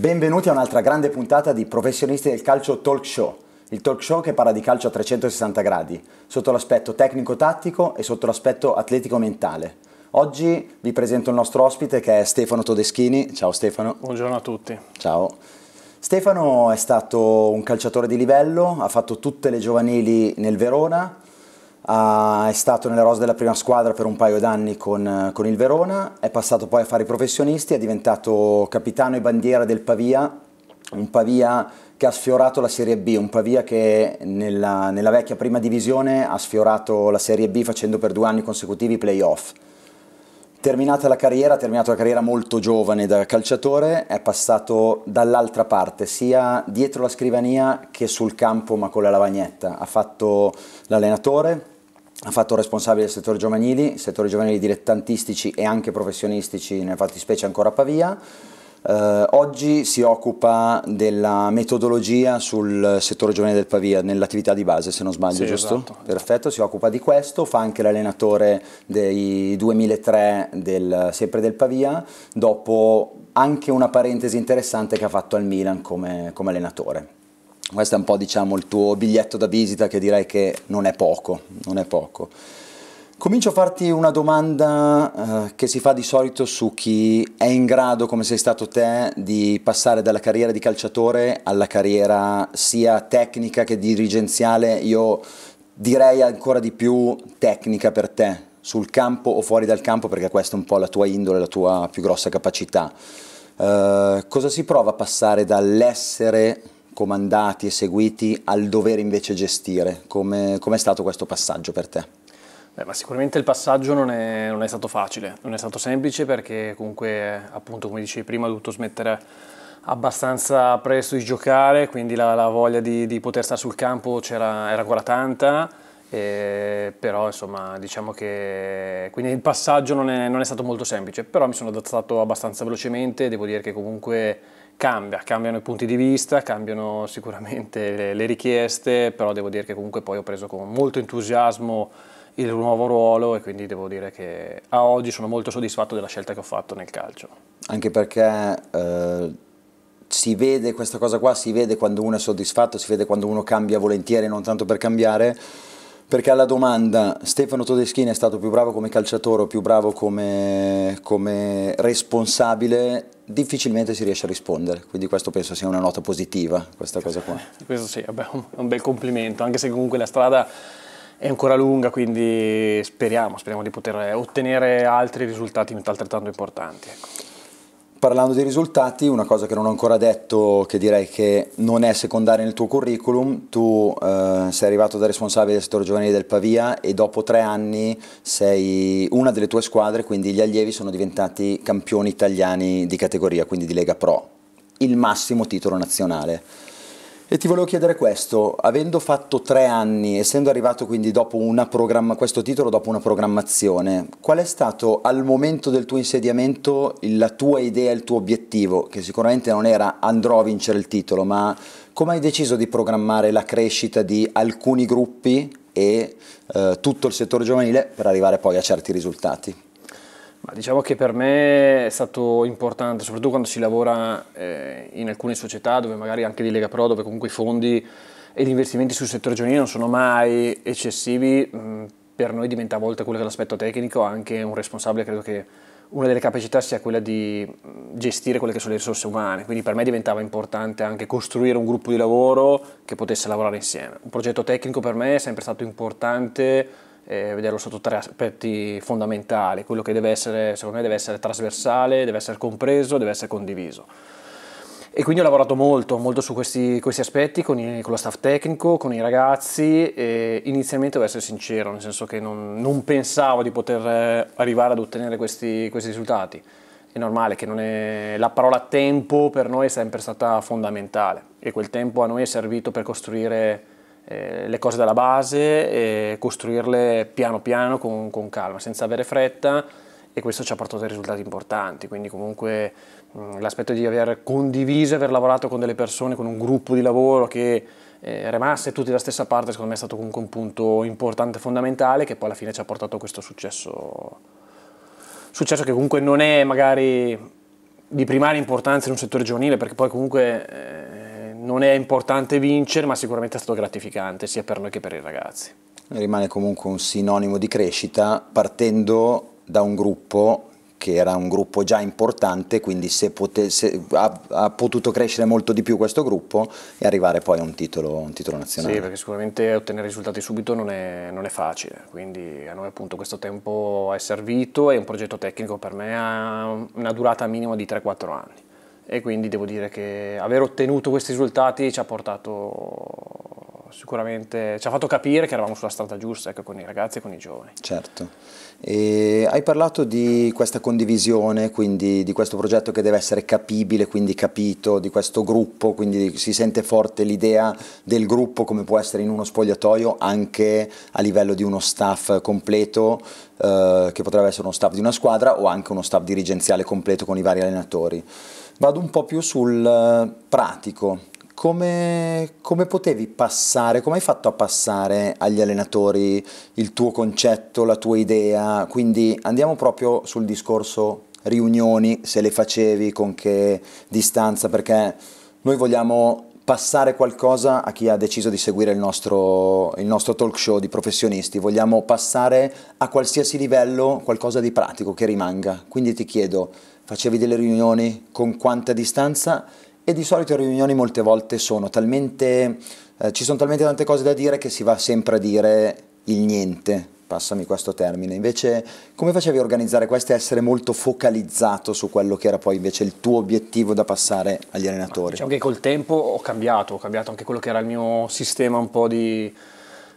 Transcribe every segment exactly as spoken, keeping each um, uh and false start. Benvenuti a un'altra grande puntata di Professionisti del Calcio Talk Show, il talk show che parla di calcio a trecentosessanta gradi, sotto l'aspetto tecnico-tattico e sotto l'aspetto atletico-mentale. Oggi vi presento il nostro ospite che è Stefano Todeschini. Ciao Stefano. Buongiorno a tutti. Ciao. Stefano è stato un calciatore di livello, ha fatto tutte le giovanili nel Verona, è stato nelle rose della prima squadra per un paio d'anni con, con il Verona, è passato poi a fare i professionisti, è diventato capitano e bandiera del Pavia, un Pavia che ha sfiorato la Serie B, un Pavia che nella, nella vecchia prima divisione ha sfiorato la Serie B facendo per due anni consecutivi i play-off. Terminata la carriera, terminata la carriera molto giovane da calciatore, è passato dall'altra parte, sia dietro la scrivania che sul campo ma con la lavagnetta. Ha fatto l'allenatore, ha fatto responsabile del settore giovanili, settori giovanili dilettantistici e anche professionistici, nella fattispecie ancora a Pavia. Eh, oggi si occupa della metodologia sul settore giovanile del Pavia, nell'attività di base se non sbaglio, sì, giusto? Esatto. Perfetto, si occupa di questo, fa anche l'allenatore dei duemilatré del, sempre del Pavia, dopo anche una parentesi interessante che ha fatto al Milan come, come allenatore. Questo è un po', diciamo, il tuo biglietto da visita, che direi che non è poco, non è poco. Comincio a farti una domanda eh, che si fa di solito su chi è in grado, come sei stato te, di passare dalla carriera di calciatore alla carriera sia tecnica che dirigenziale, io direi ancora di più tecnica per te, sul campo o fuori dal campo, perché questa è un po' la tua indole, la tua più grossa capacità. Eh, cosa si prova a passare dall'essere comandati e seguiti al dover invece gestire? Come è stato questo passaggio per te? Beh, ma sicuramente il passaggio non è, non è stato facile, non è stato semplice, perché comunque, appunto, come dicevi prima, ho dovuto smettere abbastanza presto di giocare, quindi la, la voglia di, di poter stare sul campo era ancora tanta, e, però insomma diciamo che quindi il passaggio non è, non è stato molto semplice, però mi sono adattato abbastanza velocemente. Devo dire che comunque Cambia, cambiano i punti di vista, cambiano sicuramente le, le richieste, però devo dire che comunque poi ho preso con molto entusiasmo il nuovo ruolo e quindi devo dire che a oggi sono molto soddisfatto della scelta che ho fatto nel calcio. Anche perché eh, si vede questa cosa qua, si vede quando uno è soddisfatto, si vede quando uno cambia volentieri, non tanto per cambiare, perché alla domanda Stefano Todeschini è stato più bravo come calciatore o più bravo come, come responsabile, difficilmente si riesce a rispondere, quindi questo penso sia una nota positiva, questa cosa qua. Questo sì, vabbè, è un bel complimento, anche se comunque la strada è ancora lunga, quindi speriamo, speriamo di poter ottenere altri risultati altrettanto importanti. Ecco. Parlando di risultati, una cosa che non ho ancora detto, che direi che non è secondaria nel tuo curriculum, tu eh, sei arrivato da responsabile del settore giovanile del Pavia e dopo tre anni sei una delle tue squadre, quindi gli allievi sono diventati campioni italiani di categoria, quindi di Lega Pro, il massimo titolo nazionale. E ti volevo chiedere questo, avendo fatto tre anni, essendo arrivato quindi dopo una programma, questo titolo dopo una programmazione, qual è stato al momento del tuo insediamento la tua idea, il tuo obiettivo, che sicuramente non era andrò a vincere il titolo, ma come hai deciso di programmare la crescita di alcuni gruppi e eh, tutto il settore giovanile per arrivare poi a certi risultati? Ma diciamo che per me è stato importante, soprattutto quando si lavora eh, in alcune società, dove magari anche di Lega Pro, dove comunque i fondi e gli investimenti sul settore giovanile non sono mai eccessivi, mh, per noi diventa a volte quello che è l'aspetto tecnico, anche un responsabile credo che una delle capacità sia quella di gestire quelle che sono le risorse umane, quindi per me diventava importante anche costruire un gruppo di lavoro che potesse lavorare insieme. Un progetto tecnico per me è sempre stato importante, e vederlo sotto tre aspetti fondamentali, quello che deve essere, secondo me deve essere trasversale, deve essere compreso, deve essere condiviso. E quindi ho lavorato molto, molto su questi, questi aspetti con, il, con lo staff tecnico, con i ragazzi, e inizialmente devo essere sincero, nel senso che non, non pensavo di poter arrivare ad ottenere questi, questi risultati. È normale che non è, la parola tempo per noi è sempre stata fondamentale e quel tempo a noi è servito per costruire le cose dalla base e costruirle piano piano con, con calma, senza avere fretta, e questo ci ha portato a risultati importanti. Quindi comunque l'aspetto di aver condiviso, aver lavorato con delle persone, con un gruppo di lavoro che eh, rimasse tutti dalla stessa parte, secondo me è stato comunque un punto importante, fondamentale, che poi alla fine ci ha portato a questo successo, successo che comunque non è magari di primaria importanza in un settore giovanile, perché poi comunque eh, non è importante vincere, ma sicuramente è stato gratificante sia per noi che per i ragazzi. Rimane comunque un sinonimo di crescita, partendo da un gruppo che era un gruppo già importante, quindi se potesse, ha, ha potuto crescere molto di più questo gruppo e arrivare poi a un titolo, un titolo nazionale. Sì, perché sicuramente ottenere risultati subito non è, non è facile, quindi a noi appunto questo tempo è servito, e un progetto tecnico per me ha una durata minima di tre quattro anni, e quindi devo dire che aver ottenuto questi risultati ci ha portato... Sicuramente ci ha fatto capire che eravamo sulla strada giusta, ecco, con i ragazzi e con i giovani. Certo. E hai parlato di questa condivisione, quindi di questo progetto che deve essere capibile, quindi capito, di questo gruppo, quindi si sente forte l'idea del gruppo come può essere in uno spogliatoio, anche a livello di uno staff completo, eh, che potrebbe essere uno staff di una squadra o anche uno staff dirigenziale completo con i vari allenatori. Vado un po' più sul pratico. Come, come potevi passare, come hai fatto a passare agli allenatori il tuo concetto, la tua idea? Quindi andiamo proprio sul discorso riunioni, se le facevi, con che distanza, perché noi vogliamo passare qualcosa a chi ha deciso di seguire il nostro, il nostro talk show di professionisti, vogliamo passare a qualsiasi livello qualcosa di pratico che rimanga. Quindi ti chiedo, facevi delle riunioni con quanta distanza? E di solito le riunioni molte volte sono talmente, eh, ci sono talmente tante cose da dire che si va sempre a dire il niente, passami questo termine. Invece come facevi a organizzare questo e essere molto focalizzato su quello che era poi invece il tuo obiettivo da passare agli allenatori? Ma diciamo che col tempo ho cambiato, ho cambiato anche quello che era il mio sistema un po' di...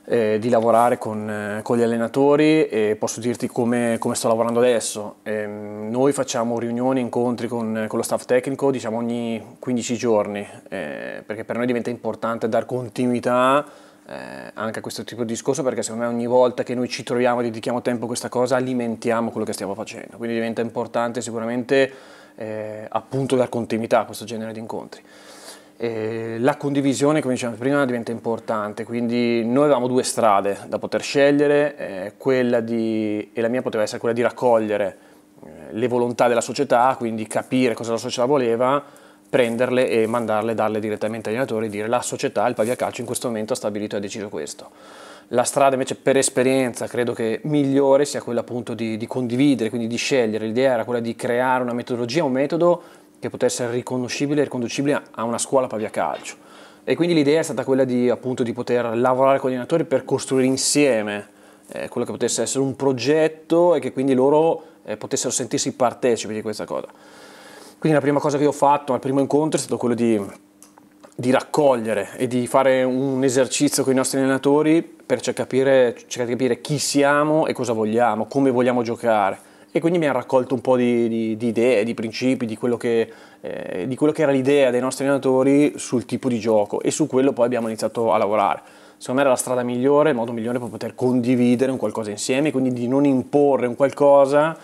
Eh, di lavorare con, eh, con gli allenatori, e posso dirti come, come sto lavorando adesso. Eh, noi facciamo riunioni, incontri con, con lo staff tecnico, diciamo ogni quindici giorni, eh, perché per noi diventa importante dar continuità eh, anche a questo tipo di discorso, perché secondo me ogni volta che noi ci troviamo e dedichiamo tempo a questa cosa alimentiamo quello che stiamo facendo, quindi diventa importante sicuramente eh, appunto dar continuità a questo genere di incontri. Eh, la condivisione, come dicevamo prima, diventa importante, quindi noi avevamo due strade da poter scegliere, eh, quella di, e la mia poteva essere quella di raccogliere eh, le volontà della società, quindi capire cosa la società voleva, prenderle e mandarle, darle direttamente agli allenatori e dire la società, il Pavia Calcio in questo momento ha stabilito e ha deciso questo. La strada invece per esperienza credo che migliore sia quella appunto di, di condividere, quindi di scegliere. L'idea era quella di creare una metodologia, un metodo che potesse essere riconoscibile e riconducibile a una scuola Pavia Calcio, e quindi l'idea è stata quella di, appunto, di poter lavorare con gli allenatori per costruire insieme eh, quello che potesse essere un progetto, e che quindi loro eh, potessero sentirsi partecipi di questa cosa. Quindi la prima cosa che ho fatto al primo incontro è stato quello di, di raccogliere e di fare un esercizio con i nostri allenatori per cercare di capire, cercare di capire chi siamo e cosa vogliamo, come vogliamo giocare. E quindi mi ha raccolto un po' di, di, di idee, di principi, di quello che, eh, di quello che era l'idea dei nostri allenatori sul tipo di gioco, e su quello poi abbiamo iniziato a lavorare. Secondo me era la strada migliore, il modo migliore per poter condividere un qualcosa insieme, quindi di non imporre un qualcosa,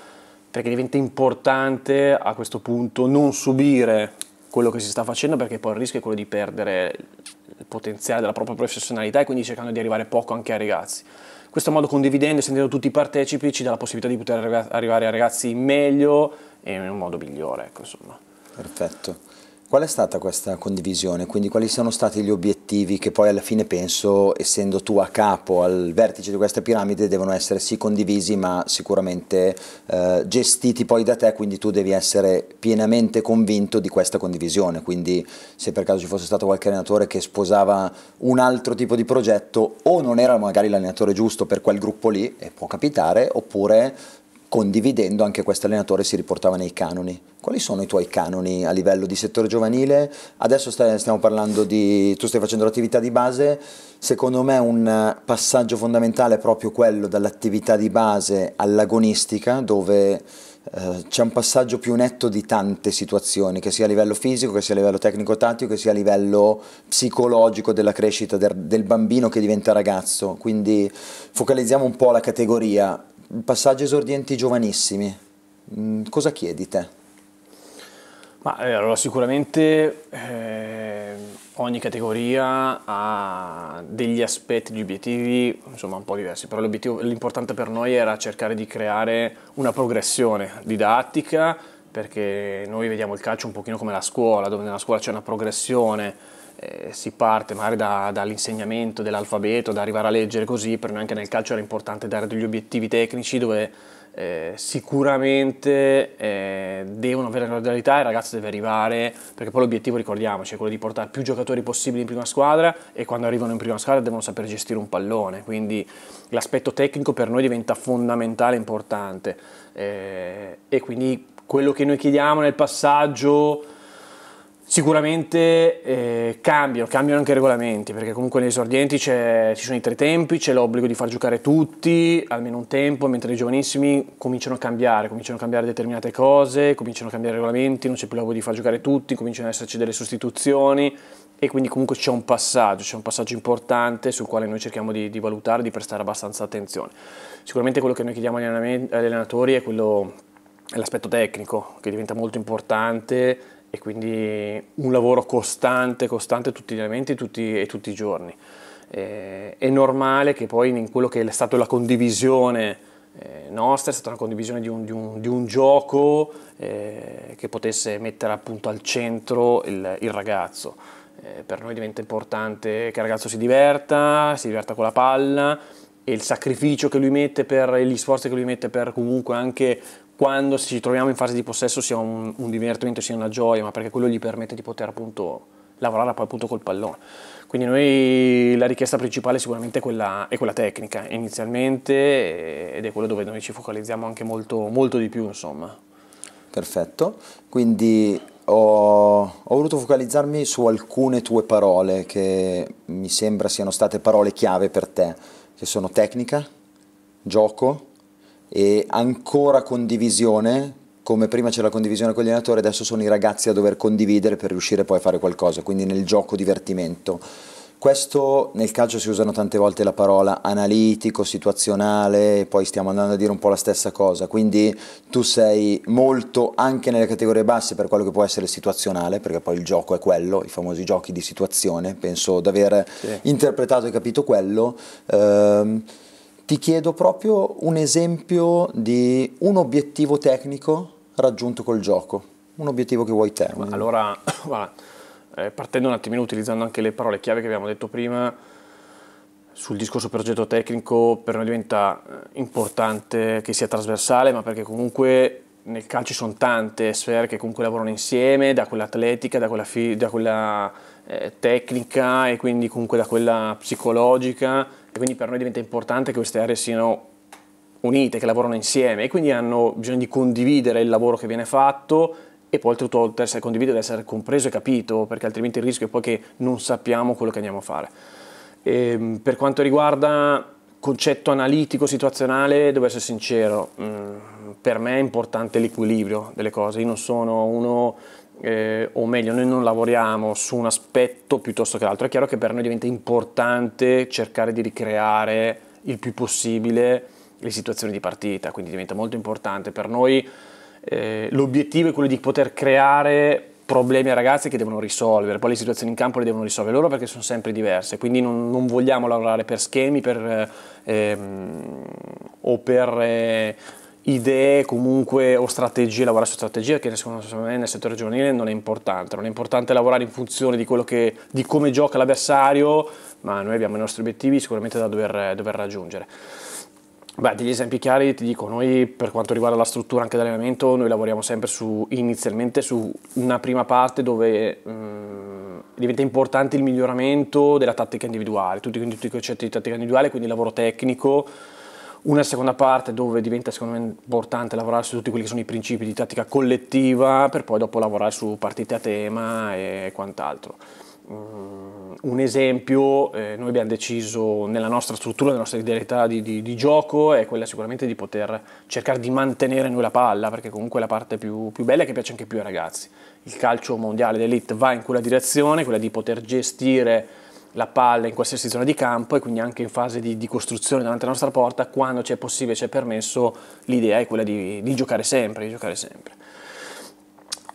perché diventa importante a questo punto non subire quello che si sta facendo, perché poi il rischio è quello di perdere il potenziale della propria professionalità, e quindi cercando di arrivare poco anche ai ragazzi. In questo modo, condividendo e sentendo tutti i partecipi, ci dà la possibilità di poter arrivare ai ragazzi meglio e in un modo migliore, ecco, insomma. Perfetto. Qual è stata questa condivisione? Quindi quali sono stati gli obiettivi che poi alla fine penso, essendo tu a capo, al vertice di questa piramide, devono essere sì condivisi, ma sicuramente eh, gestiti poi da te, quindi tu devi essere pienamente convinto di questa condivisione. Quindi se per caso ci fosse stato qualche allenatore che sposava un altro tipo di progetto, o non era magari l'allenatore giusto per quel gruppo lì, e può capitare, oppure condividendo anche questo allenatore si riportava nei canoni. Quali sono i tuoi canoni a livello di settore giovanile? Adesso stiamo parlando di, tu stai facendo l'attività di base, secondo me un passaggio fondamentale è proprio quello dall'attività di base all'agonistica, dove eh, c'è un passaggio più netto di tante situazioni, che sia a livello fisico, che sia a livello tecnico-tattico, che sia a livello psicologico della crescita del, del bambino che diventa ragazzo. Quindi focalizziamo un po' la categoria. Passaggi esordienti giovanissimi, cosa chiedi te? Ma, eh, allora, sicuramente eh, ogni categoria ha degli aspetti, degli obiettivi insomma un po' diversi, però l'obiettivo, l'importante per noi era cercare di creare una progressione didattica perché noi vediamo il calcio un pochino come la scuola, dove nella scuola c'è una progressione, eh, si parte magari da, dall'insegnamento dell'alfabeto, da arrivare a leggere così. Per noi anche nel calcio era importante dare degli obiettivi tecnici dove eh, sicuramente eh, devono avere una modalità e il ragazzo deve arrivare, perché poi l'obiettivo, ricordiamoci, è quello di portare più giocatori possibili in prima squadra, e quando arrivano in prima squadra devono saper gestire un pallone, quindi l'aspetto tecnico per noi diventa fondamentale e importante, eh, e quindi quello che noi chiediamo nel passaggio sicuramente eh, cambiano, cambiano anche i regolamenti, perché comunque negli esordienti ci sono i tre tempi, c'è l'obbligo di far giocare tutti almeno un tempo, mentre i giovanissimi cominciano a cambiare, cominciano a cambiare determinate cose, cominciano a cambiare i regolamenti, non c'è più l'obbligo di far giocare tutti, cominciano ad esserci delle sostituzioni, e quindi comunque c'è un passaggio, c'è un passaggio importante sul quale noi cerchiamo di, di valutare, di prestare abbastanza attenzione. Sicuramente quello che noi chiediamo agli allenatori è quello... l'aspetto tecnico, che diventa molto importante, e quindi un lavoro costante, costante tutti gli elementi tutti, e tutti i giorni. Eh, è normale che poi in quello che è stata la condivisione eh, nostra, è stata una condivisione di un, di un, di un gioco eh, che potesse mettere appunto al centro il, il ragazzo. Eh, per noi diventa importante che il ragazzo si diverta, si diverta con la palla, e il sacrificio che lui mette, per gli sforzi che lui mette per comunque anche... quando ci troviamo in fase di possesso sia un, un divertimento, sia una gioia, ma perché quello gli permette di poter appunto lavorare poi appunto col pallone. Quindi noi la richiesta principale sicuramente è quella, è quella tecnica inizialmente, ed è quello dove noi ci focalizziamo anche molto, molto di più, insomma. Perfetto, quindi ho, ho voluto focalizzarmi su alcune tue parole che mi sembra siano state parole chiave per te, che sono tecnica, gioco e ancora condivisione. Come prima c'era la condivisione con gli allenatori, adesso sono i ragazzi a dover condividere per riuscire poi a fare qualcosa, quindi nel gioco divertimento. Questo nel calcio si usano tante volte la parola analitico, situazionale, poi stiamo andando a dire un po' la stessa cosa, quindi tu sei molto anche nelle categorie basse per quello che può essere situazionale, perché poi il gioco è quello, i famosi giochi di situazione, penso di aver sì. interpretato e capito quello. ehm, Ti chiedo proprio un esempio di un obiettivo tecnico raggiunto col gioco, un obiettivo che vuoi te. Allora, guarda, eh, partendo un attimino, utilizzando anche le parole chiave che abbiamo detto prima, sul discorso progetto tecnico per noi diventa importante che sia trasversale, ma perché comunque nel calcio ci sono tante sfere che comunque lavorano insieme, da quella atletica, da quella, da quella eh, tecnica, e quindi comunque da quella psicologica. E quindi per noi diventa importante che queste aree siano unite, che lavorano insieme, e quindi hanno bisogno di condividere il lavoro che viene fatto, e poi oltretutto essere condiviso deve essere compreso e capito, perché altrimenti il rischio è poi che non sappiamo quello che andiamo a fare. E per quanto riguarda concetto analitico situazionale, devo essere sincero, per me è importante l'equilibrio delle cose. Io non sono uno... Eh, o meglio, noi non lavoriamo su un aspetto piuttosto che l'altro. È chiaro che per noi diventa importante cercare di ricreare il più possibile le situazioni di partita, quindi diventa molto importante per noi. Eh, l'obiettivo è quello di poter creare problemi ai ragazzi che devono risolvere, poi le situazioni in campo le devono risolvere loro, perché sono sempre diverse, quindi non, non vogliamo lavorare per schemi per, ehm, o per... Eh, idee comunque o strategie, lavorare su strategie, che secondo me nel settore giovanile non è importante, non è importante lavorare in funzione di, quello che, di come gioca l'avversario, ma noi abbiamo i nostri obiettivi sicuramente da dover, dover raggiungere. Beh, degli esempi chiari ti dico, noi per quanto riguarda la struttura anche dell'allenamento, noi lavoriamo sempre su, inizialmente su una prima parte dove mh, diventa importante il miglioramento della tattica individuale, tutti, tutti i concetti di tattica individuale, quindi lavoro tecnico. Una seconda parte dove diventa secondo me importante lavorare su tutti quelli che sono i principi di tattica collettiva, per poi dopo lavorare su partite a tema e quant'altro. Um, un esempio, eh, noi abbiamo deciso nella nostra struttura, nella nostra identità di, di, di gioco, è quella sicuramente di poter cercare di mantenere noi la palla, perché comunque è la parte più, più bella, che piace anche più ai ragazzi. Il calcio mondiale d'elite va in quella direzione, quella di poter gestire la palla in qualsiasi zona di campo, e quindi anche in fase di, di costruzione davanti alla nostra porta, quando c'è possibile, c'è permesso, l'idea è quella di, di giocare sempre, di giocare sempre.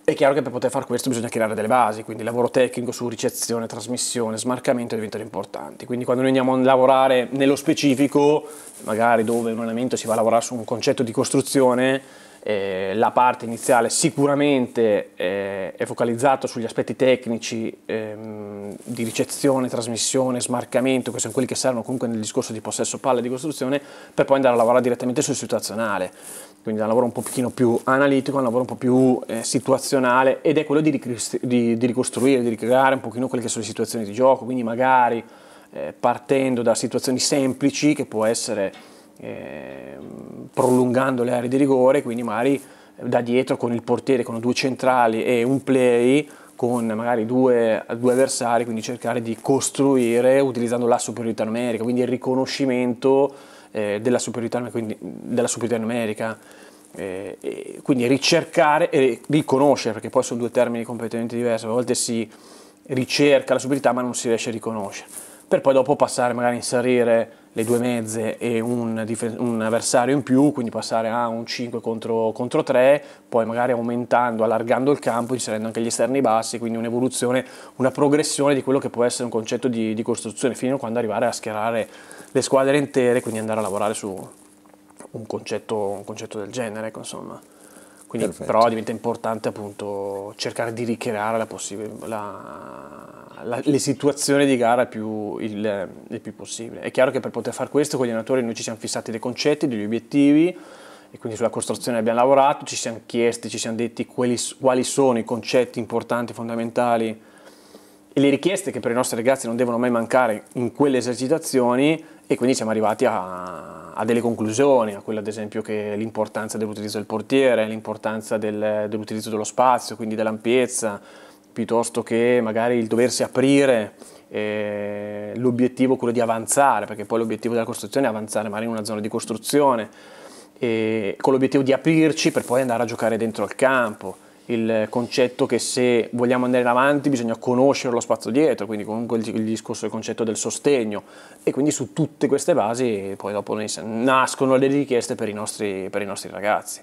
È chiaro che per poter fare questo bisogna creare delle basi, quindi il lavoro tecnico su ricezione, trasmissione, smarcamento diventano importanti, quindi quando noi andiamo a lavorare nello specifico, magari dove un allenamento si va a lavorare su un concetto di costruzione, Eh, la parte iniziale sicuramente eh, è focalizzata sugli aspetti tecnici ehm, di ricezione, trasmissione, smarcamento, che sono quelli che servono comunque nel discorso di possesso palla e di costruzione, per poi andare a lavorare direttamente sul situazionale, quindi un lavoro un pochino più analitico, un lavoro un po' più eh, situazionale, ed è quello di, di, di ricostruire, di ricreare un pochino quelle che sono le situazioni di gioco, quindi magari eh, partendo da situazioni semplici, che può essere Eh, prolungando le aree di rigore, quindi magari da dietro con il portiere, con due centrali e un play, con magari due, due avversari, quindi cercare di costruire utilizzando la superiorità numerica, quindi il riconoscimento eh, della, superiorità, quindi, della superiorità numerica, eh, e quindi ricercare e riconoscere, perché poi sono due termini completamente diversi, a volte si ricerca la superiorità ma non si riesce a riconoscere, per poi dopo passare magari a inserire le due mezze e un, un avversario in più, quindi passare a un cinque contro tre, poi magari aumentando, allargando il campo, inserendo anche gli esterni bassi, quindi un'evoluzione, una progressione di quello che può essere un concetto di, di costruzione, fino a quando arrivare a schierare le squadre intere, quindi andare a lavorare su un concetto, un concetto del genere, insomma. Quindi, però diventa importante appunto cercare di ricreare la la, la, le situazioni di gara più, il, il più possibile. È chiaro che per poter fare questo con gli allenatori noi ci siamo fissati dei concetti, degli obiettivi, e quindi sulla costruzione abbiamo lavorato, ci siamo chiesti, ci siamo detti quelli, quali sono i concetti importanti, fondamentali, e le richieste che per i nostri ragazzi non devono mai mancare in quelle esercitazioni, e quindi siamo arrivati a, a delle conclusioni, a quella ad esempio che l'importanza dell'utilizzo del portiere, l'importanza del, dell'utilizzo dello spazio, quindi dell'ampiezza, piuttosto che magari il doversi aprire, eh, l'obiettivo quello di avanzare, perché poi l'obiettivo della costruzione è avanzare magari in una zona di costruzione, eh, con l'obiettivo di aprirci per poi andare a giocare dentro al campo. Il concetto che se vogliamo andare in avanti bisogna conoscere lo spazio dietro, quindi comunque il discorso del concetto del sostegno, e quindi su tutte queste basi poi dopo nascono le richieste per i nostri, per i nostri ragazzi.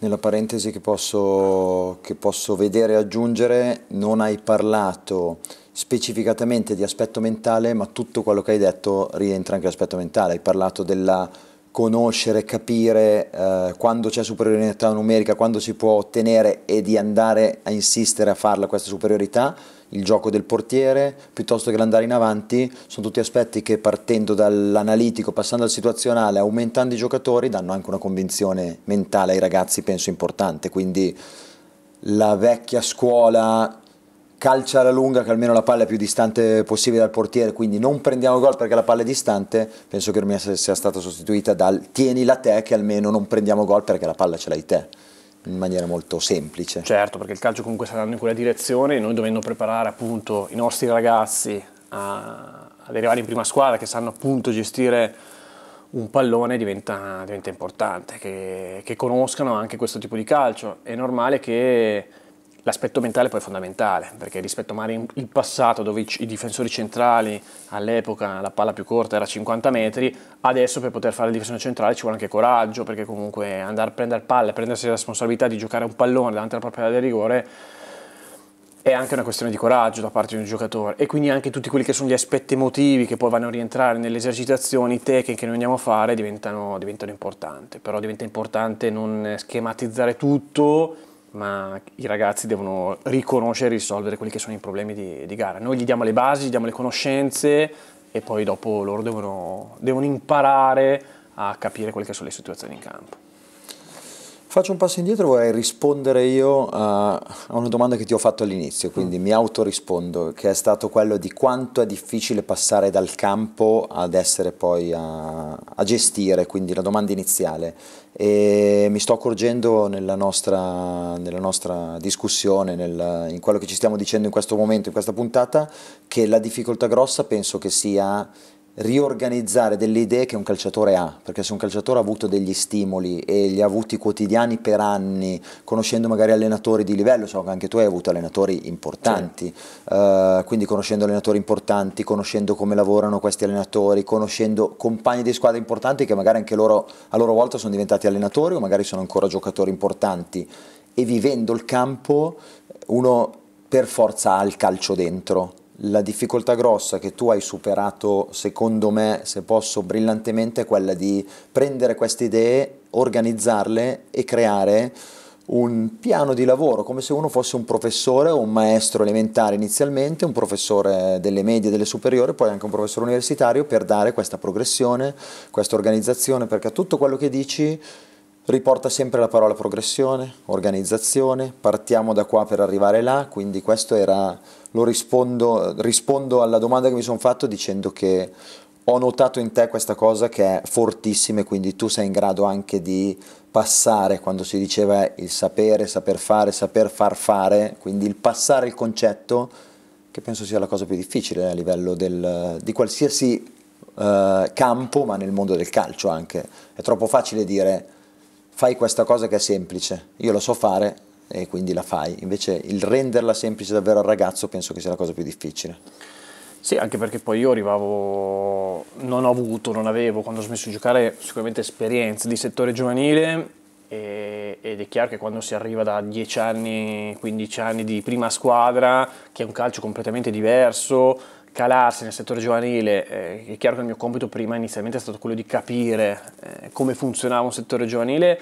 Nella parentesi che posso, che posso vedere e aggiungere, non hai parlato specificatamente di aspetto mentale, ma tutto quello che hai detto rientra anche l'aspetto mentale. Hai parlato della conoscere, capire eh, quando c'è superiorità numerica, quando si può ottenere, e di andare a insistere a farla questa superiorità, il gioco del portiere piuttosto che l'andare in avanti, sono tutti aspetti che, partendo dall'analitico, passando al situazionale, aumentando i giocatori, danno anche una convinzione mentale ai ragazzi, penso importante. Quindi la vecchia scuola calcia alla lunga, che almeno la palla è più distante possibile dal portiere, quindi non prendiamo gol perché la palla è distante, penso che ormai sia stata sostituita dal tienila te, che almeno non prendiamo gol perché la palla ce l'hai te, in maniera molto semplice. Certo, perché il calcio comunque sta andando in quella direzione, e noi dovendo preparare appunto i nostri ragazzi a, ad arrivare in prima squadra, che sanno appunto gestire un pallone, diventa, diventa importante che, che conoscano anche questo tipo di calcio. È normale che l'aspetto mentale poi è fondamentale, perché rispetto magari al passato, dove i difensori centrali all'epoca la palla più corta era cinquanta metri, adesso per poter fare il difensore centrale ci vuole anche coraggio, perché comunque andare a prendere palla, prendersi la responsabilità di giocare un pallone davanti alla propria area di rigore è anche una questione di coraggio da parte di un giocatore, e quindi anche tutti quelli che sono gli aspetti emotivi che poi vanno a rientrare nelle esercitazioni tecniche che noi andiamo a fare diventano, diventano importanti. Però diventa importante non schematizzare tutto, ma i ragazzi devono riconoscere e risolvere quelli che sono i problemi di, di gara. Noi gli diamo le basi, gli diamo le conoscenze, e poi dopo loro devono, devono imparare a capire quelle che sono le situazioni in campo. Faccio un passo indietro, vorrei rispondere io a, a una domanda che ti ho fatto all'inizio, quindi mm. mi autorispondo, che è stato quello di quanto è difficile passare dal campo ad essere poi a, a gestire, quindi la domanda iniziale. E mi sto accorgendo nella nostra, nella nostra discussione, nel, in quello che ci stiamo dicendo in questo momento, in questa puntata, che la difficoltà grossa penso che sia riorganizzare delle idee che un calciatore ha, perché se un calciatore ha avuto degli stimoli e li ha avuti quotidiani per anni, conoscendo magari allenatori di livello, so che anche tu hai avuto allenatori importanti, sì. uh, quindi conoscendo allenatori importanti, conoscendo come lavorano questi allenatori, conoscendo compagni di squadra importanti che magari anche loro a loro volta sono diventati allenatori, o magari sono ancora giocatori importanti, e vivendo il campo uno per forza ha il calcio dentro. La difficoltà grossa che tu hai superato, secondo me, se posso, brillantemente, è quella di prendere queste idee, organizzarle e creare un piano di lavoro, come se uno fosse un professore o un maestro elementare inizialmente, un professore delle medie, delle superiori, poi anche un professore universitario, per dare questa progressione, questa organizzazione, perché tutto quello che dici riporta sempre la parola progressione, organizzazione, partiamo da qua per arrivare là, quindi questo era, lo rispondo, rispondo alla domanda che mi sono fatto dicendo che ho notato in te questa cosa che è fortissima e quindi tu sei in grado anche di passare, quando si diceva il sapere, saper fare, saper far fare, quindi il passare il concetto, che penso sia la cosa più difficile a livello del, di qualsiasi eh, campo, ma nel mondo del calcio anche. È troppo facile dire fai questa cosa che è semplice, io la so fare e quindi la fai, invece il renderla semplice davvero al ragazzo penso che sia la cosa più difficile. Sì, anche perché poi io arrivavo, non ho avuto, non avevo, quando ho smesso di giocare, sicuramente esperienza di settore giovanile e, ed è chiaro che quando si arriva da dieci anni, quindici anni di prima squadra, che è un calcio completamente diverso, calarsi nel settore giovanile, eh, è chiaro che il mio compito prima inizialmente è stato quello di capire eh, come funzionava un settore giovanile.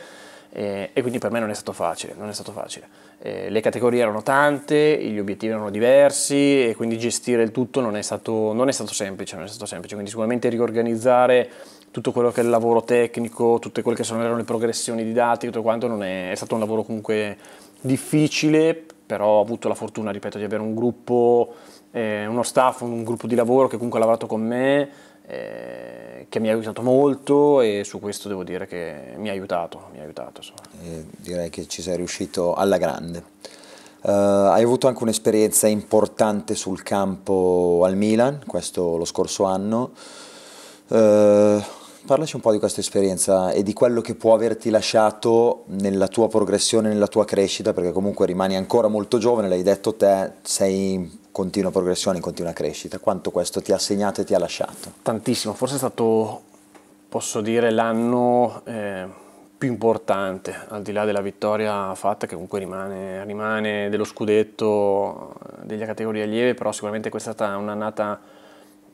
Eh, e quindi per me non è stato facile, non è stato facile. Eh, le categorie erano tante, gli obiettivi erano diversi e quindi gestire il tutto non è stato, non è stato semplice, non è stato semplice. Quindi sicuramente riorganizzare tutto quello che è il lavoro tecnico, tutte quelle che sono, erano le progressioni didattiche, tutto quanto non è, è stato un lavoro comunque difficile, però ho avuto la fortuna, ripeto, di avere un gruppo, eh, uno staff, un gruppo di lavoro che comunque ha lavorato con me, Eh, che mi ha aiutato molto e su questo devo dire che mi ha aiutato, mi ha aiutato eh, direi che ci sei riuscito alla grande. Uh, hai avuto anche un'esperienza importante sul campo al Milan, questo lo scorso anno. Uh, parlaci un po' di questa esperienza e di quello che può averti lasciato nella tua progressione, nella tua crescita, perché comunque rimani ancora molto giovane, l'hai detto te, sei continua progressione, in continua crescita. Quanto questo ti ha segnato e ti ha lasciato? Tantissimo, forse è stato, posso dire, l'anno eh, più importante, al di là della vittoria fatta, che comunque rimane, rimane dello scudetto delle categorie allievi, però sicuramente questa è stata un'annata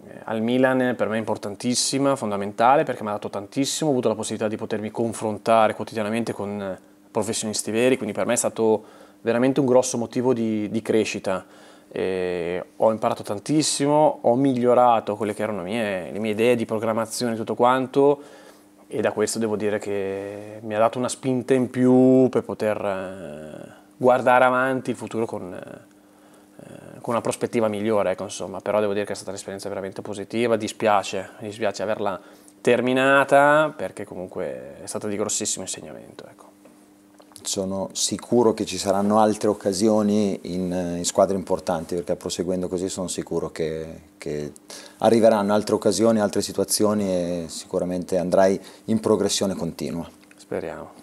eh, al Milan per me importantissima, fondamentale, perché mi ha dato tantissimo, ho avuto la possibilità di potermi confrontare quotidianamente con professionisti veri, quindi per me è stato veramente un grosso motivo di, di crescita. E ho imparato tantissimo, ho migliorato quelle che erano le mie, le mie idee di programmazione e tutto quanto, e da questo devo dire che mi ha dato una spinta in più per poter guardare avanti il futuro con, eh, con una prospettiva migliore, ecco, insomma. Però devo dire che è stata un'esperienza veramente positiva, dispiace, dispiace averla terminata perché comunque è stata di grossissimo insegnamento, ecco. Sono sicuro che ci saranno altre occasioni in, in squadre importanti, perché proseguendo così sono sicuro che, che arriveranno altre occasioni, altre situazioni e sicuramente andrai in progressione continua. Speriamo.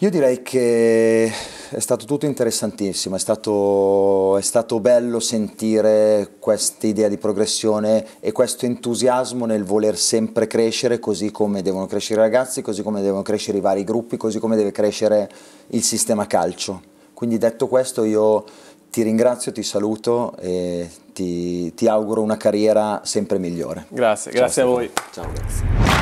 Io direi che è stato tutto interessantissimo, è stato, è stato bello sentire questa idea di progressione e questo entusiasmo nel voler sempre crescere, così come devono crescere i ragazzi, così come devono crescere i vari gruppi, così come deve crescere il sistema calcio. Quindi detto questo io ti ringrazio, ti saluto e ti, ti auguro una carriera sempre migliore. Grazie, ciao, grazie Stefano. A voi. Ciao, grazie.